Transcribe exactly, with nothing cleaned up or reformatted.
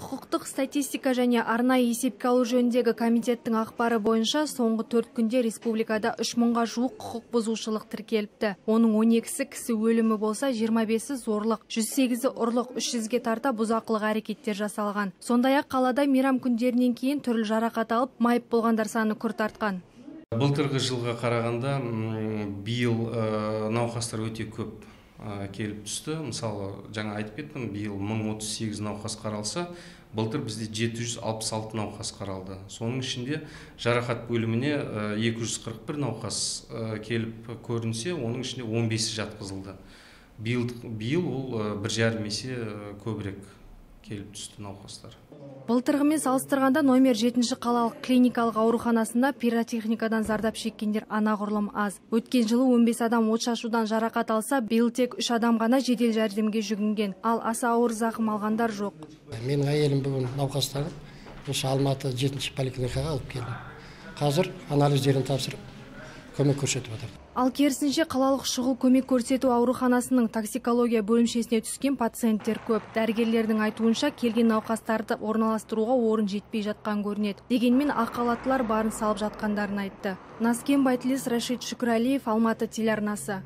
Құқықтық статистика және арнай есепке алу жөніндегі комитеттің ақпары бойынша соңғы төрт күнде республикада үш мыңға жуық құқық бұзушылық тіркеліпті. Оның он екісі кісі өлімі болса, жиырма бесі зорлық, жүз сегізі ұрлық, үш жүзге тарта бұзақылық әрекеттер жасалған. Сондай-ақ қалада мейрам күндерінен кейін түрлі жарақат алып, майып болғандар саны күрт артқан. Былтырғы жылға қарағанда биыл науқастар өте көп келіп түсті. Мысалы, жаңа айтып кеттім, биыл мың отыз сегіз науқас қаралса, былтыр бізде жеті жүз алпыс алты науқас қаралды. Соның ішінде жарақат бөліміне екі жүз қырық бір науқас келіп көрінсе, оның ішінде он бесі жатқызылды. Биыл ол бір жарым есе көбірек келіп түсті науқастар. Былтырғымен салыстырғанда номер жетінші қалалық клиникалық ауруханасында пиротехникадан зардап шеккендер анағұрлым аз. Өткен жылы он бес адам отшашудан жарақат алса, биыл тек үш адам ғана жедел жәрдемге жүгінген, ал аса ауыр зақым алғандар жоқ. Менің әйелім бүгін науқастарын осы Алматы жетінші поликлиникаға алып келді. Қазір анализдерін тапсырып, көмек көрсетіп отыр. Ал керісінше қалалық шұғыл көмек көрсету ауруханасының токсикология бөлімшесіне түскен пациенттер көп. Дәрігерлердің айтуынша, келген науқастарды орналастыруға орын жетпей жатқан көрінеді. Дегенмен ақ халаттылар барын салып жатқандарын айтты. Наскем Байтілес, Рашид Шүкірәлиев, Алматы телеарнасы.